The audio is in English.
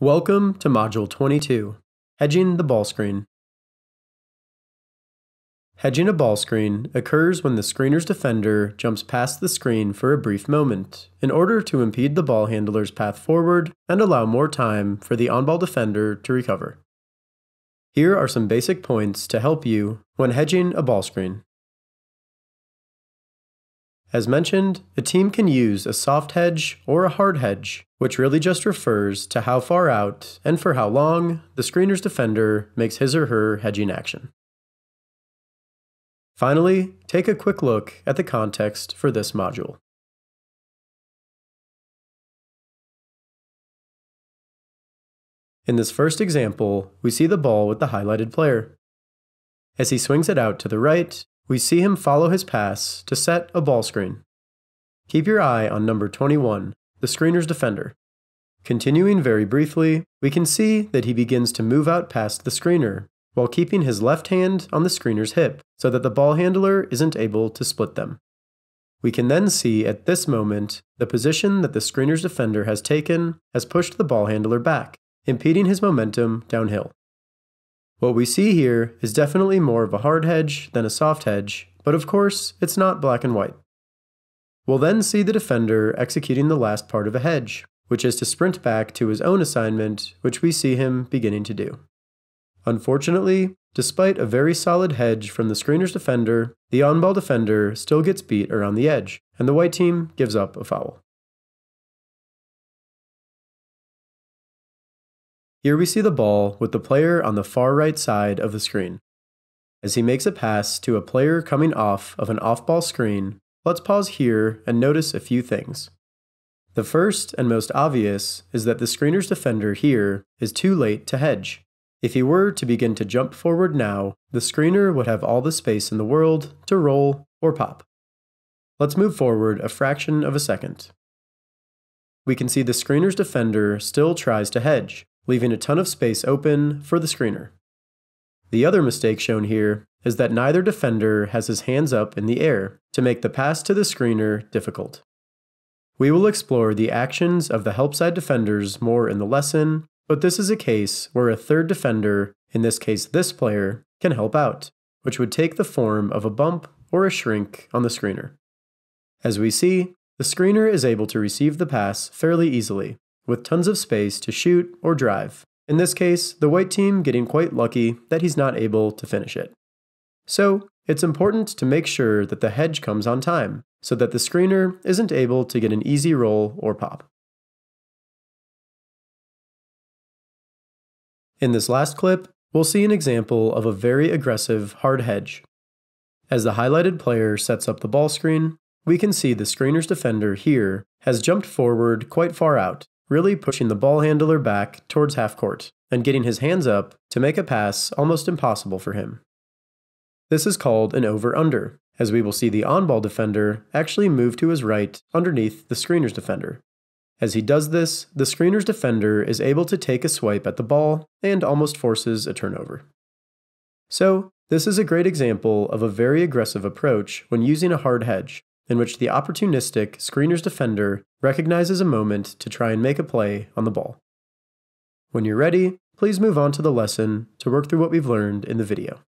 Welcome to Module 22, Hedging the Ball Screen. Hedging a ball screen occurs when the screener's defender jumps past the screen for a brief moment in order to impede the ball handler's path forward and allow more time for the on-ball defender to recover. Here are some basic points to help you when hedging a ball screen. As mentioned, a team can use a soft hedge or a hard hedge, which really just refers to how far out and for how long the screener's defender makes his or her hedging action. Finally, take a quick look at the context for this module. In this first example, we see the ball with the highlighted player. As he swings it out to the right, we see him follow his pass to set a ball screen. Keep your eye on number 21, the screener's defender. Continuing very briefly, we can see that he begins to move out past the screener while keeping his left hand on the screener's hip so that the ball handler isn't able to split them. We can then see at this moment the position that the screener's defender has taken has pushed the ball handler back, impeding his momentum downhill. What we see here is definitely more of a hard hedge than a soft hedge, but of course, it's not black and white. We'll then see the defender executing the last part of a hedge, which is to sprint back to his own assignment, which we see him beginning to do. Unfortunately, despite a very solid hedge from the screener's defender, the on-ball defender still gets beat around the edge, and the white team gives up a foul. Here we see the ball with the player on the far right side of the screen. As he makes a pass to a player coming off of an off-ball screen, let's pause here and notice a few things. The first and most obvious is that the screener's defender here is too late to hedge. If he were to begin to jump forward now, the screener would have all the space in the world to roll or pop. Let's move forward a fraction of a second. We can see the screener's defender still tries to hedge, leaving a ton of space open for the screener. The other mistake shown here is that neither defender has his hands up in the air to make the pass to the screener difficult. We will explore the actions of the help side defenders more in the lesson, but this is a case where a third defender, in this case this player, can help out, which would take the form of a bump or a shrink on the screener. As we see, the screener is able to receive the pass fairly easily, with tons of space to shoot or drive. In this case, the white team getting quite lucky that he's not able to finish it. So, it's important to make sure that the hedge comes on time, so that the screener isn't able to get an easy roll or pop. In this last clip, we'll see an example of a very aggressive hard hedge. As the highlighted player sets up the ball screen, we can see the screener's defender here has jumped forward quite far out, really pushing the ball handler back towards half court and getting his hands up to make a pass almost impossible for him. This is called an over-under, as we will see the on-ball defender actually move to his right underneath the screener's defender. As he does this, the screener's defender is able to take a swipe at the ball and almost forces a turnover. So, this is a great example of a very aggressive approach when using a hard hedge, in which the opportunistic screener's defender recognizes a moment to try and make a play on the ball. When you're ready, please move on to the lesson to work through what we've learned in the video.